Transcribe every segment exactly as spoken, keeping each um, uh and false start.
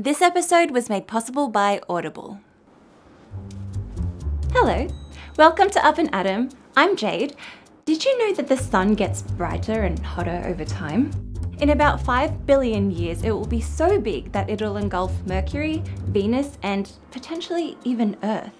This episode was made possible by Audible. Hello, welcome to Up and Atom. I'm Jade. Did you know that the sun gets brighter and hotter over time? In about five billion years, it will be so big that it'll engulf Mercury, Venus, and potentially even Earth.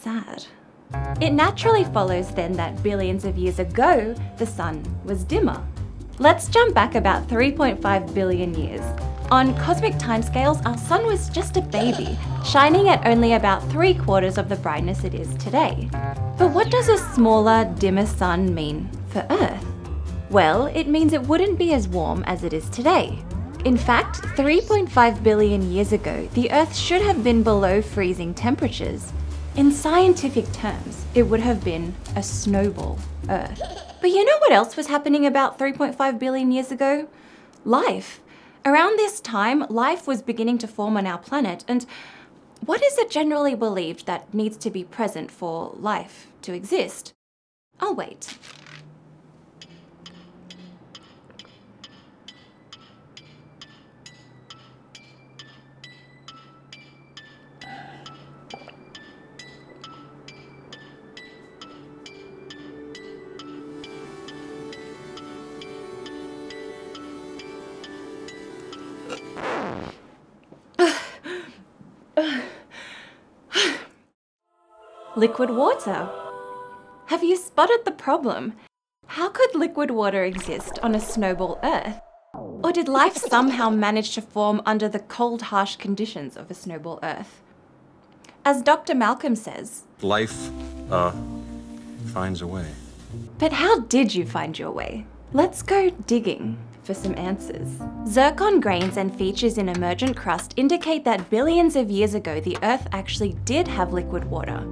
Sad. It naturally follows then that billions of years ago, the sun was dimmer. Let's jump back about three point five billion years. On cosmic timescales, our sun was just a baby, shining at only about three quarters of the brightness it is today. But what does a smaller, dimmer sun mean for Earth? Well, it means it wouldn't be as warm as it is today. In fact, three point five billion years ago, the Earth should have been below freezing temperatures. In scientific terms, it would have been a snowball Earth. But you know what else was happening about three point five billion years ago? Life. Around this time, life was beginning to form on our planet, and what is it generally believed that needs to be present for life to exist? Oh wait. Liquid water. Have you spotted the problem? How could liquid water exist on a snowball Earth? Or did life somehow manage to form under the cold, harsh conditions of a snowball Earth? As Doctor Malcolm says, life uh, finds a way. But how did you find your way? Let's go digging for some answers. Zircon grains and features in emergent crust indicate that billions of years ago, the Earth actually did have liquid water.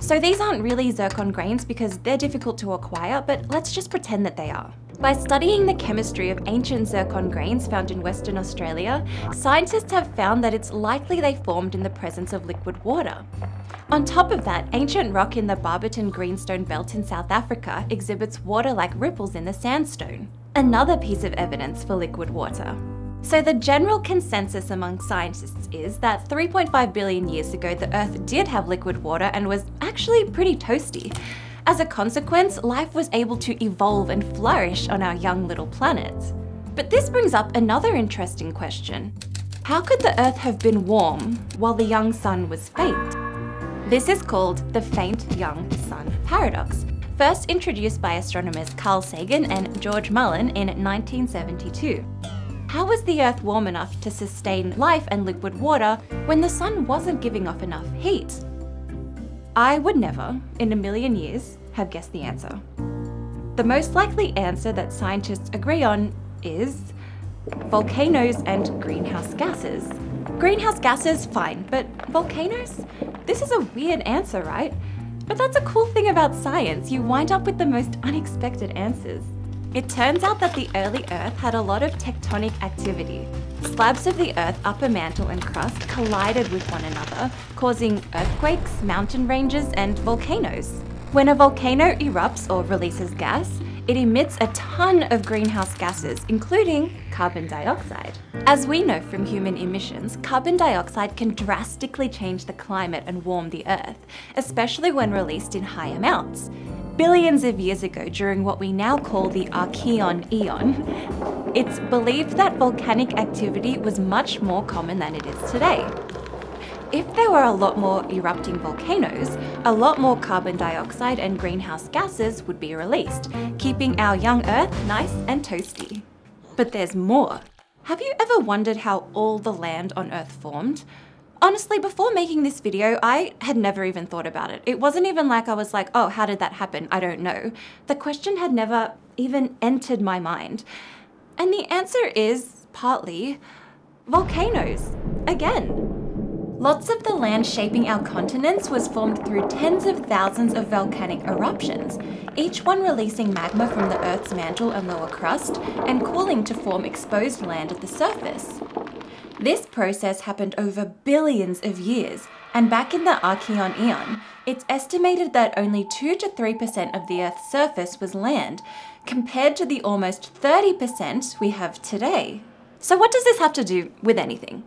So these aren't really zircon grains because they're difficult to acquire, but let's just pretend that they are. By studying the chemistry of ancient zircon grains found in Western Australia, scientists have found that it's likely they formed in the presence of liquid water. On top of that, ancient rock in the Barberton Greenstone Belt in South Africa exhibits water-like ripples in the sandstone. Another piece of evidence for liquid water. So the general consensus among scientists is that three point five billion years ago, the Earth did have liquid water and was actually pretty toasty. As a consequence, life was able to evolve and flourish on our young little planet. But this brings up another interesting question. How could the Earth have been warm while the young sun was faint? This is called the Faint Young Sun Paradox, first introduced by astronomers Carl Sagan and George Mullen in nineteen seventy-two. How was the Earth warm enough to sustain life and liquid water when the sun wasn't giving off enough heat? I would never, in a million years, have guessed the answer. The most likely answer that scientists agree on is volcanoes and greenhouse gases. Greenhouse gases, fine, but volcanoes? This is a weird answer, right? But that's a cool thing about science. You wind up with the most unexpected answers. It turns out that the early Earth had a lot of tectonic activity. Slabs of the Earth's upper mantle and crust collided with one another, causing earthquakes, mountain ranges, and volcanoes. When a volcano erupts or releases gas, it emits a ton of greenhouse gases, including carbon dioxide. As we know from human emissions, carbon dioxide can drastically change the climate and warm the Earth, especially when released in high amounts. Billions of years ago, during what we now call the Archean Eon, it's believed that volcanic activity was much more common than it is today. If there were a lot more erupting volcanoes, a lot more carbon dioxide and greenhouse gases would be released, keeping our young Earth nice and toasty. But there's more. Have you ever wondered how all the land on Earth formed? Honestly, before making this video, I had never even thought about it. It wasn't even like I was like, oh, how did that happen? I don't know. The question had never even entered my mind. And the answer is, partly, volcanoes, again. Lots of the land shaping our continents was formed through tens of thousands of volcanic eruptions, each one releasing magma from the Earth's mantle and lower crust and cooling to form exposed land at the surface. This process happened over billions of years, and back in the Archean Eon, it's estimated that only two to three percent of the Earth's surface was land, compared to the almost thirty percent we have today. So what does this have to do with anything?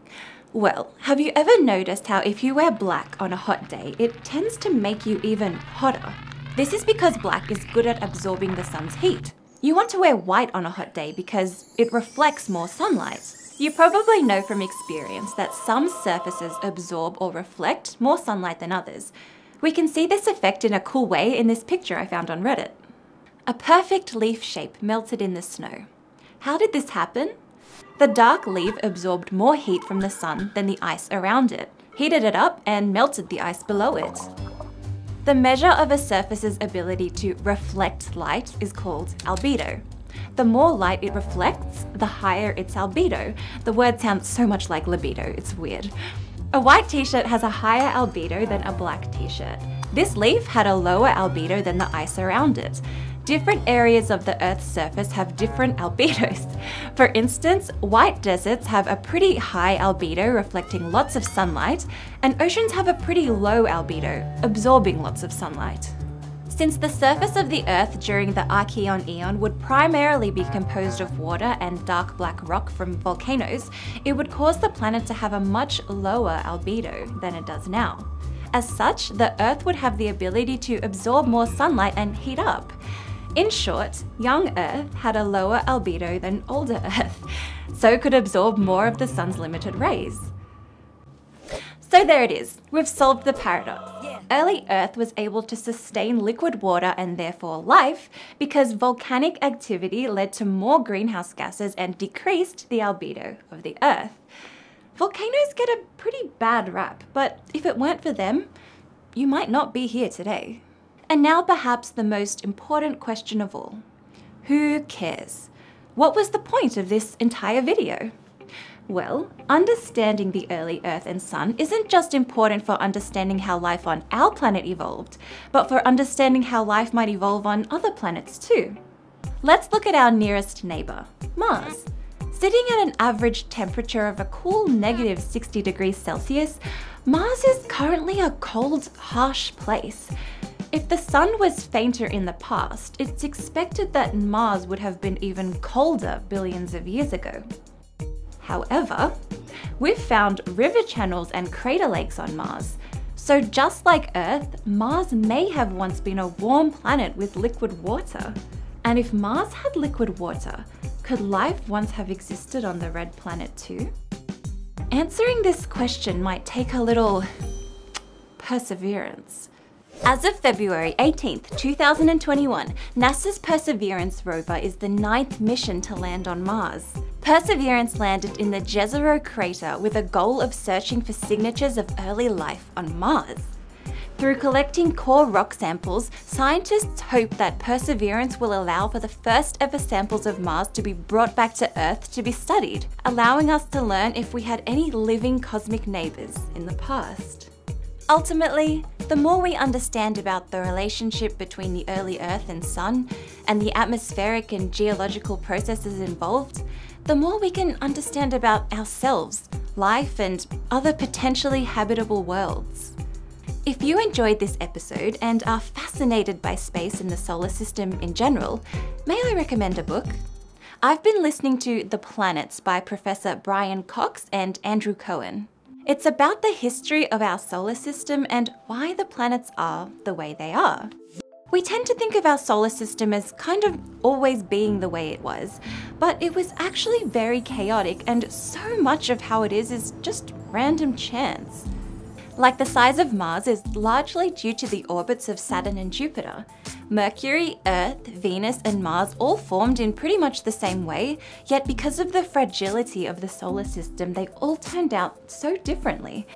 Well, have you ever noticed how if you wear black on a hot day, it tends to make you even hotter? This is because black is good at absorbing the sun's heat. You want to wear white on a hot day because it reflects more sunlight. You probably know from experience that some surfaces absorb or reflect more sunlight than others. We can see this effect in a cool way in this picture I found on Reddit. A perfect leaf shape melted in the snow. How did this happen? The dark leaf absorbed more heat from the sun than the ice around it, heated it up and melted the ice below it. The measure of a surface's ability to reflect light is called albedo. The more light it reflects, the higher its albedo. The word sounds so much like libido, it's weird. A white t-shirt has a higher albedo than a black t-shirt. This leaf had a lower albedo than the ice around it. Different areas of the Earth's surface have different albedos. For instance, white deserts have a pretty high albedo, reflecting lots of sunlight, and oceans have a pretty low albedo, absorbing lots of sunlight. Since the surface of the Earth during the Archean Eon would primarily be composed of water and dark black rock from volcanoes, it would cause the planet to have a much lower albedo than it does now. As such, the Earth would have the ability to absorb more sunlight and heat up. In short, young Earth had a lower albedo than older Earth, so could absorb more of the sun's limited rays. So there it is, we've solved the paradox. Yeah. Early Earth was able to sustain liquid water and therefore life because volcanic activity led to more greenhouse gases and decreased the albedo of the Earth. Volcanoes get a pretty bad rap, but if it weren't for them, you might not be here today. And now perhaps the most important question of all. Who cares? What was the point of this entire video? Well, understanding the early Earth and Sun isn't just important for understanding how life on our planet evolved, but for understanding how life might evolve on other planets too. Let's look at our nearest neighbour, Mars. Sitting at an average temperature of a cool negative sixty degrees Celsius, Mars is currently a cold, harsh place. If the sun was fainter in the past, it's expected that Mars would have been even colder billions of years ago. However, we've found river channels and crater lakes on Mars. So just like Earth, Mars may have once been a warm planet with liquid water. And if Mars had liquid water, could life once have existed on the red planet too? Answering this question might take a little perseverance. As of February eighteenth two thousand twenty-one, NASA's Perseverance rover is the ninth mission to land on Mars. Perseverance landed in the Jezero crater with a goal of searching for signatures of early life on Mars. Through collecting core rock samples, scientists hope that Perseverance will allow for the first ever samples of Mars to be brought back to Earth to be studied, allowing us to learn if we had any living cosmic neighbours in the past. Ultimately, the more we understand about the relationship between the early Earth and Sun, and the atmospheric and geological processes involved, the more we can understand about ourselves, life, and other potentially habitable worlds. If you enjoyed this episode and are fascinated by space and the solar system in general, may I recommend a book? I've been listening to The Planets by Professor Brian Cox and Andrew Cohen. It's about the history of our solar system and why the planets are the way they are. We tend to think of our solar system as kind of always being the way it was, but it was actually very chaotic and so much of how it is is just random chance. Like the size of Mars is largely due to the orbits of Saturn and Jupiter. Mercury, Earth, Venus and Mars all formed in pretty much the same way, yet because of the fragility of the solar system, they all turned out so differently.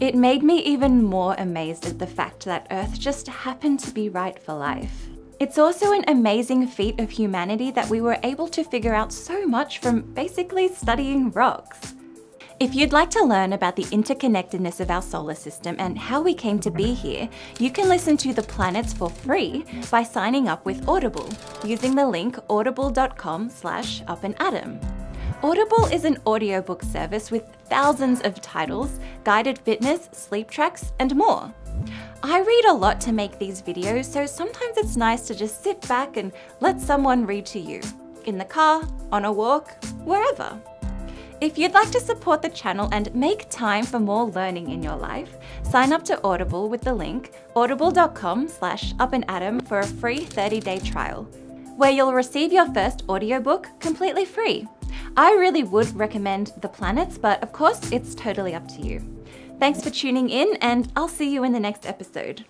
It made me even more amazed at the fact that Earth just happened to be right for life. It's also an amazing feat of humanity that we were able to figure out so much from basically studying rocks. If you'd like to learn about the interconnectedness of our solar system and how we came to be here, you can listen to The Planets for free by signing up with Audible, using the link audible.com slash up and atom. Audible is an audiobook service with thousands of titles, guided fitness, sleep tracks, and more. I read a lot to make these videos, so sometimes it's nice to just sit back and let someone read to you. In the car, on a walk, wherever. If you'd like to support the channel and make time for more learning in your life, sign up to Audible with the link audible dot com slash up and atom for a free thirty day trial, where you'll receive your first audiobook completely free. I really would recommend The Planets, but of course it's totally up to you. Thanks for tuning in, and I'll see you in the next episode.